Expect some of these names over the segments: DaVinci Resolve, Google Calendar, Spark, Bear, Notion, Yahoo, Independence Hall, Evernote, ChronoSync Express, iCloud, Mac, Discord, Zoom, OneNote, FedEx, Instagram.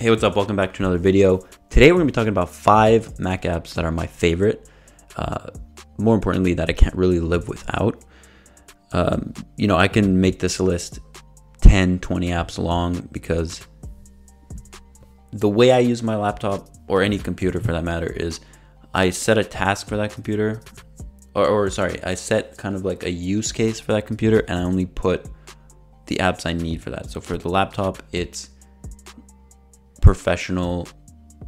Hey, what's up? Welcome back to another video. Today we're gonna be talking about 5 Mac apps that are my favorite, more importantly that I can't really live without. You know, I can make this list 10-20 apps long because the way I use my laptop or any computer for that matter is I set a task for that computer, or sorry, I set kind of like a use case for that computer, and I only put the apps I need for that. So for the laptop, it's professional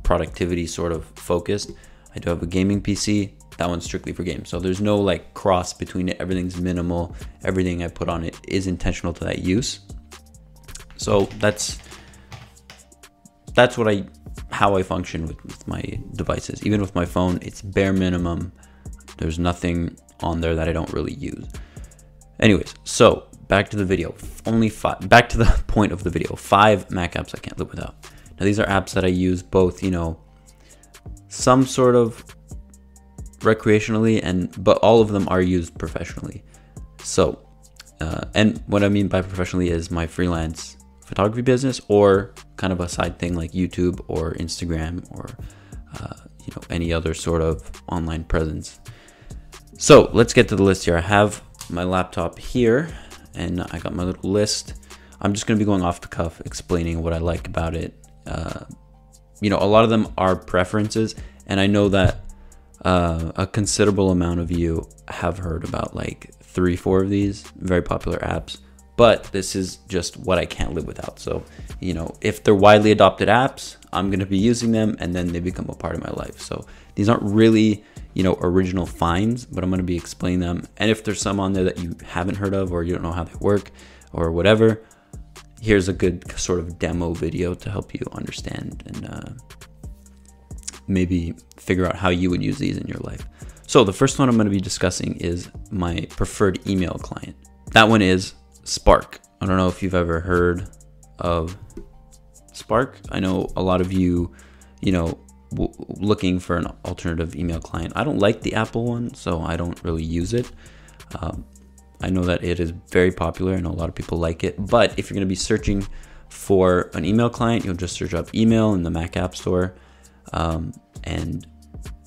productivity sort of focused. I do have a gaming PC. That one's strictly for games. So there's no like cross between it. Everything's minimal. Everything I put on it is intentional to that use. So that's what how I function with my devices. Even with my phone, it's bare minimum. There's nothing on there that I don't really use. Anyways, so back to the video. Back to the point of the video. 5 Mac apps I can't live without. Now, these are apps that I use both, you know, some sort of recreationally, but all of them are used professionally. So, and what I mean by professionally is my freelance photography business or kind of a side thing like YouTube or Instagram or, you know, any other sort of online presence. So let's get to the list here. I have my laptop here and I got my little list. I'm just going to be going off the cuff, explaining what I like about it. You know, a lot of them are preferences, and I know that a considerable amount of you have heard about like 3-4 of these very popular apps, but this is just what I can't live without. So, you know, if they're widely adopted apps, I'm going to be using them, and then they become a part of my life. So these aren't really, you know, original finds, but I'm going to be explaining them. And if there's some on there that you haven't heard of, or you don't know how they work or whatever, here's a good sort of demo video to help you understand and maybe figure out how you would use these in your life. So the first one I'm going to be discussing is my preferred email client. That one is Spark. I don't know if you've ever heard of Spark. I know a lot of you, you know, looking for an alternative email client. I don't like the Apple one, so I don't really use it. I know that it is very popular and a lot of people like it, but if you're going to be searching for an email client, you'll just search up email in the Mac App Store. And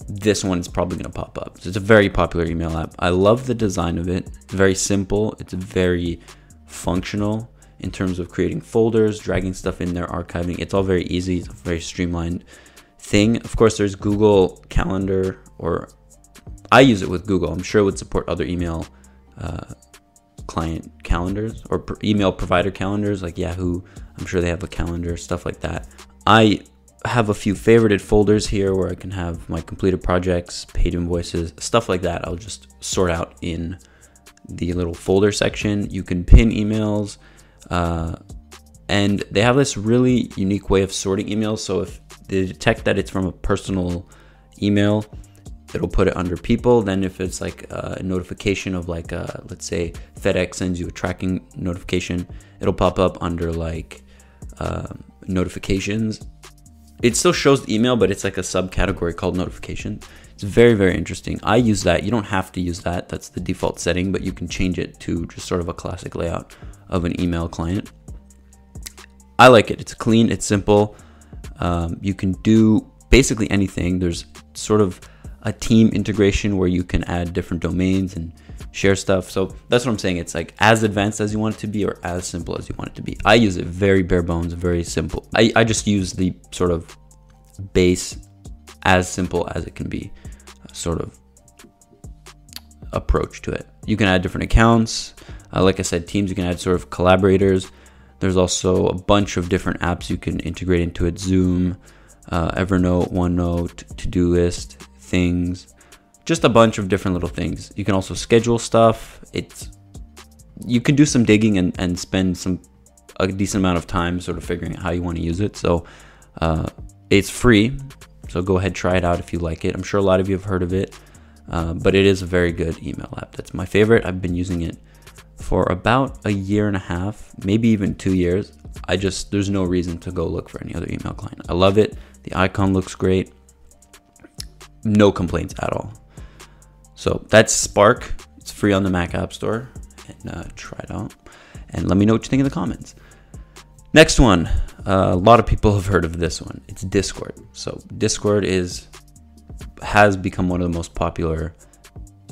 this one is probably going to pop up. So it's a very popular email app. I love the design of it. It's very simple. It's very functional in terms of creating folders, dragging stuff in there, archiving. It's all very easy. It's a very streamlined thing. Of course, there's Google Calendar, or I use it with Google. I'm sure it would support other email client calendars or email provider calendars like Yahoo. I'm sure they have a calendar, stuff like that. I have a few favorited folders here where I can have my completed projects, paid invoices, stuff like that. I'll just sort out in the little folder section. You can pin emails, and they have this really unique way of sorting emails. So if they detect that it's from a personal email, it'll put it under people. Then if it's like a notification of like, let's say FedEx sends you a tracking notification, it'll pop up under like notifications. It still shows the email, but it's like a subcategory called notification. It's very, very interesting. I use that. You don't have to use that. That's the default setting, but you can change it to just sort of a classic layout of an email client. I like it. It's clean. It's simple. You can do basically anything. There's sort of a team integration where you can add different domains and share stuff. So that's what I'm saying. It's like as advanced as you want it to be or as simple as you want it to be. I use it very bare bones, very simple. I just use the sort of base as simple as it can be sort of approach to it. You can add different accounts. Like I said, teams, you can add sort of collaborators. There's also a bunch of different apps you can integrate into it. Zoom, Evernote, OneNote, to-do list, things, just a bunch of different little things. You can also schedule stuff. You can do some digging and spend a decent amount of time sort of figuring out how you want to use it. So it's free, so go ahead, try it out if you like it. I'm sure a lot of you have heard of it, but it is a very good email app. That's my favorite. I've been using it for about 1.5 years, maybe even 2 years. There's no reason to go look for any other email client. I love it. The icon looks great. No complaints at all. So that's Spark. It's free on the Mac App Store, and try it out and let me know what you think in the comments. Next one, A lot of people have heard of this one. It's Discord. So Discord has become one of the most popular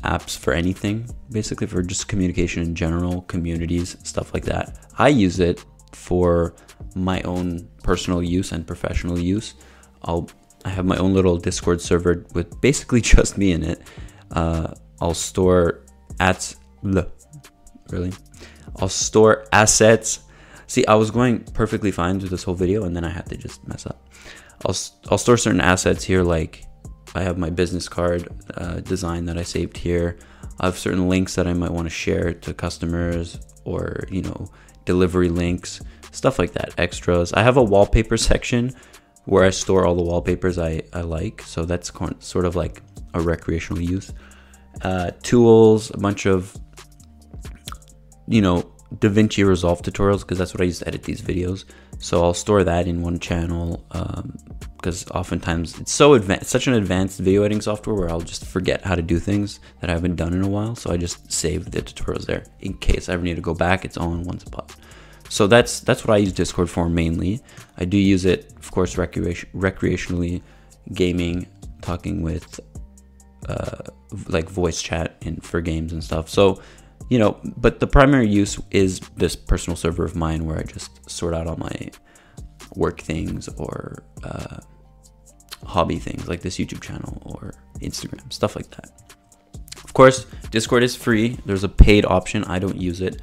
apps for anything, basically for just communication in general, communities, stuff like that. I use it for my own personal use and professional use. I have my own little Discord server with basically just me in it. I'll store assets. See, I was going perfectly fine through this whole video and then I had to just mess up. I'll store certain assets here, like I have my business card design that I saved here. I have certain links that I might want to share to customers, or, you know, delivery links, stuff like that, extras. I have a wallpaper section where I store all the wallpapers I like. So that's sort of like a recreational use. Tools, a bunch of, you know, DaVinci Resolve tutorials, because that's what I use to edit these videos. So I'll store that in one channel, because oftentimes it's so advanced, such an advanced video editing software, where I'll just forget how to do things that I haven't done in a while. So I just save the tutorials there in case I ever need to go back. It's all in one spot. So that's what I use Discord for mainly. I do use it, of course, recreationally, gaming, talking with like voice chat and for games and stuff. So, you know, but the primary use is this personal server of mine where I just sort out all my work things, or hobby things like this YouTube channel or Instagram, stuff like that. Of course, Discord is free. There's a paid option. I don't use it.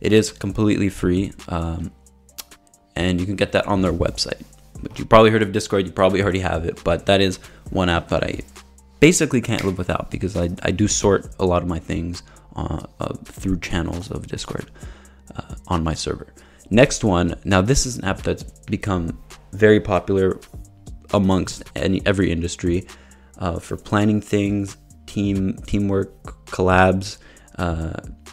It is completely free. And you can get that on their website. But you probably heard of Discord. You probably already have it. But that is one app that I basically can't live without, because I do sort a lot of my things through channels of Discord on my server. Next one. Now, this is an app that's become very popular amongst every industry for planning things, teamwork, collabs,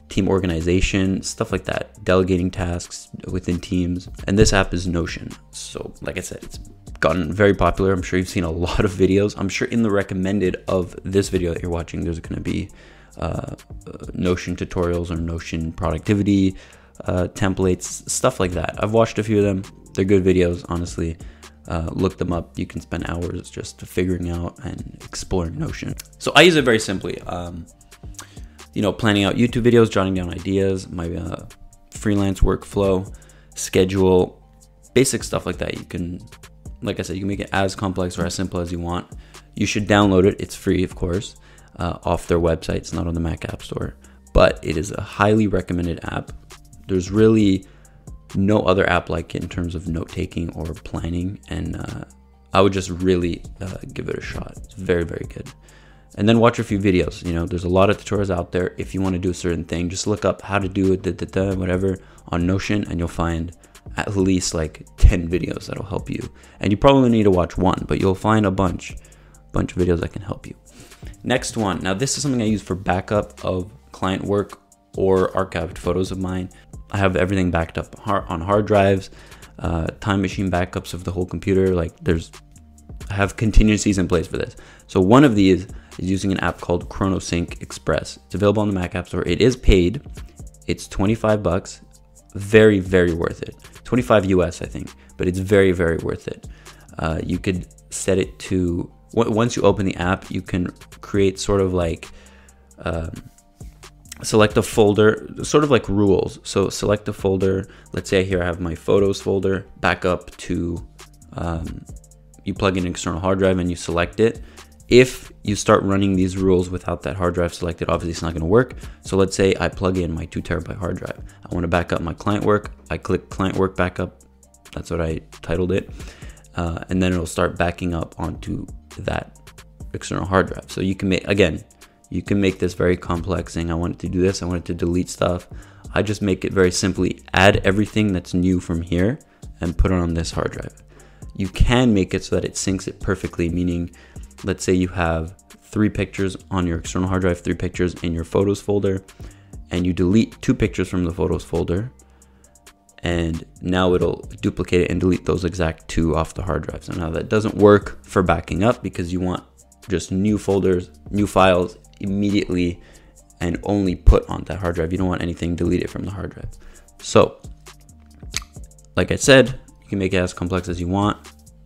team organization, stuff like that, delegating tasks within teams. And this app is Notion. So like I said, it's gotten very popular. I'm sure you've seen a lot of videos. I'm sure in the recommended of this video that you're watching, there's going to be Notion tutorials or Notion productivity templates, stuff like that. I've watched a few of them. They're good videos, honestly. Look them up. You can spend hours just figuring out and exploring Notion. So I use it very simply. You know, planning out YouTube videos, jotting down ideas, my freelance workflow, schedule, basic stuff like that. You can, like I said, you can make it as complex or as simple as you want. You should download it. It's free, of course, off their website. It's not on the Mac App Store, but it is a highly recommended app. There's really no other app like it in terms of note-taking or planning, and I would just really give it a shot. It's very, very good. And then watch a few videos. You know, there's a lot of tutorials out there. If you want to do a certain thing, just look up how to do it, whatever, on Notion, and you'll find at least like 10 videos that'll help you. And you probably need to watch one, but you'll find a bunch of videos that can help you. Next one. Now, this is something I use for backup of client work or archived photos of mine. I have everything backed up on hard drives, time machine backups of the whole computer. Like I have contingencies in place for this. So one of these is using an app called ChronoSync Express. It's available on the Mac App Store. It is paid. It's 25 bucks. Very, very worth it. 25 US, I think, but it's very, very worth it. You could set it to, once you open the app, you can create sort of like, select a folder, sort of like rules. So select a folder. Let's say here I have my photos folder, back up to, you plug in an external hard drive and you select it. If you start running these rules without that hard drive selected, obviously it's not going to work. So let's say I plug in my 2 terabyte hard drive. I want to back up my client work. I click client work backup. That's what I titled it. And then it'll start backing up onto that external hard drive. So you can make, again, you can make this very complex thing. I wanted to do this. I wanted to delete stuff. I just make it very simply. Add everything that's new from here and put it on this hard drive. You can make it so that it syncs it perfectly, meaning let's say you have 3 pictures on your external hard drive, 3 pictures in your photos folder, and you delete 2 pictures from the photos folder. And now it'll duplicate it and delete those exact 2 off the hard drive. So now that doesn't work for backing up, because you want just new folders, new files, immediately and only put on that hard drive. You don't want anything deleted from the hard drive. So like I said, You can make it as complex as you want.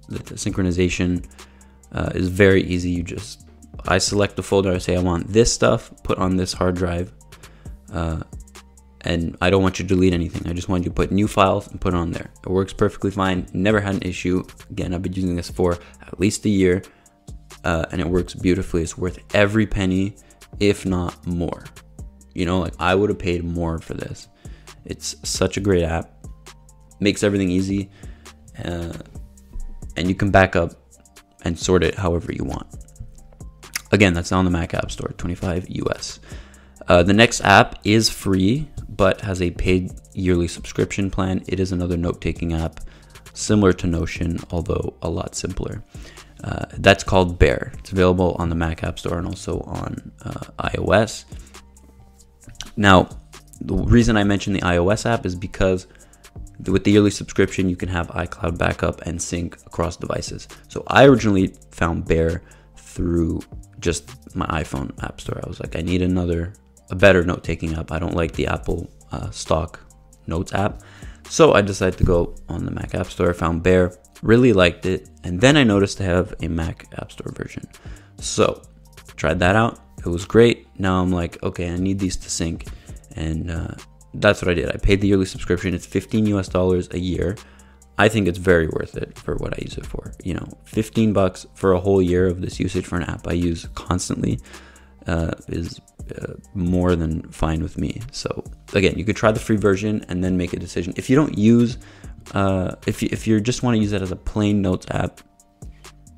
The synchronization is very easy. You just, I select the folder, I say I want this stuff put on this hard drive, and I don't want you to delete anything. I just want you to put new files and put it on there. It works perfectly fine, never had an issue. Again, I've been using this for at least a year, and it works beautifully. It's worth every penny, if not more. You know, like I would have paid more for this. It's such a great app, makes everything easy, and you can back up and sort it however you want. Again, that's on the Mac App Store, $25 US. The next app is free, but has a paid yearly subscription plan. It is another note-taking app, similar to Notion, although a lot simpler. That's called Bear. It's available on the Mac App Store and also on iOS. Now, the reason I mentioned the iOS app is because with the yearly subscription, you can have iCloud backup and sync across devices. So I originally found Bear through just my iPhone app store. I was like, I need a better note-taking app. I don't like the Apple stock notes app. So I decided to go on the Mac App Store, found Bear, really liked it. And then I noticed they have a Mac App Store version. So tried that out. It was great. Now I'm like, okay, I need these to sync. And that's what I did. I paid the yearly subscription. It's $15 US a year. I think it's very worth it for what I use it for. You know, $15 for a whole year of this usage for an app I use constantly is more than fine with me. So again, you could try the free version and then make a decision. If you don't use, if you just want to use it as a plain notes app,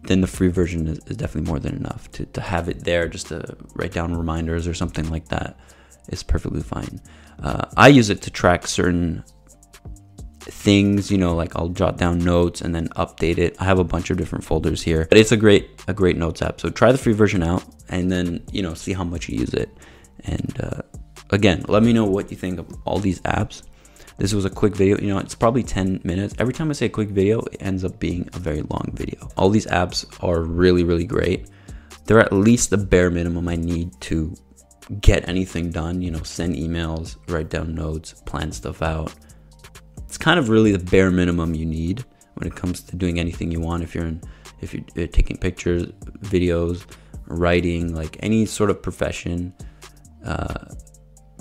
then the free version is definitely more than enough. To have it there just to write down reminders or something like that is perfectly fine. I use it to track certain things, you know, like I'll jot down notes and then update it. I have a bunch of different folders here, but it's a great notes app. So try the free version out and then, you know, see how much you use it. And again, let me know what you think of all these apps. This was a quick video, you know, it's probably 10 minutes. Every time I say quick video, it ends up being a very long video. All these apps are really, really great. They're at least the bare minimum I need to get anything done, you know, send emails, write down notes, plan stuff out. It's kind of really the bare minimum you need when it comes to doing anything you want. If you're taking pictures, videos, writing, like any sort of profession,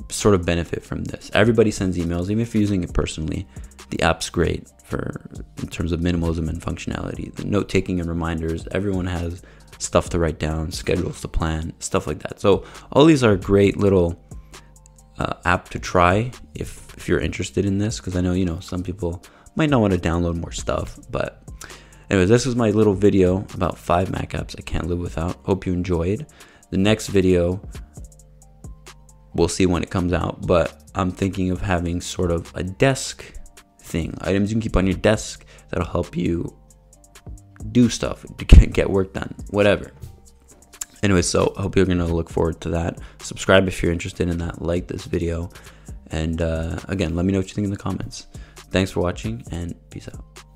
sort of benefit from this. Everybody sends emails, even if you're using it personally. The app's great in terms of minimalism and functionality. The note taking and reminders. Everyone has stuff to write down, schedules to plan, stuff like that. So all these are great little app to try if you're interested in this, because I know, you know, some people might not want to download more stuff. But anyways, this was my little video about 5 Mac apps I can't live without. Hope you enjoyed. The next video, we'll see when it comes out, but I'm thinking of having sort of a desk thing, items you can keep on your desk that'll help you do stuff, get work done, whatever. Anyway, so I hope you're going to look forward to that. Subscribe if you're interested in that. Like this video. And again, let me know what you think in the comments. Thanks for watching and peace out.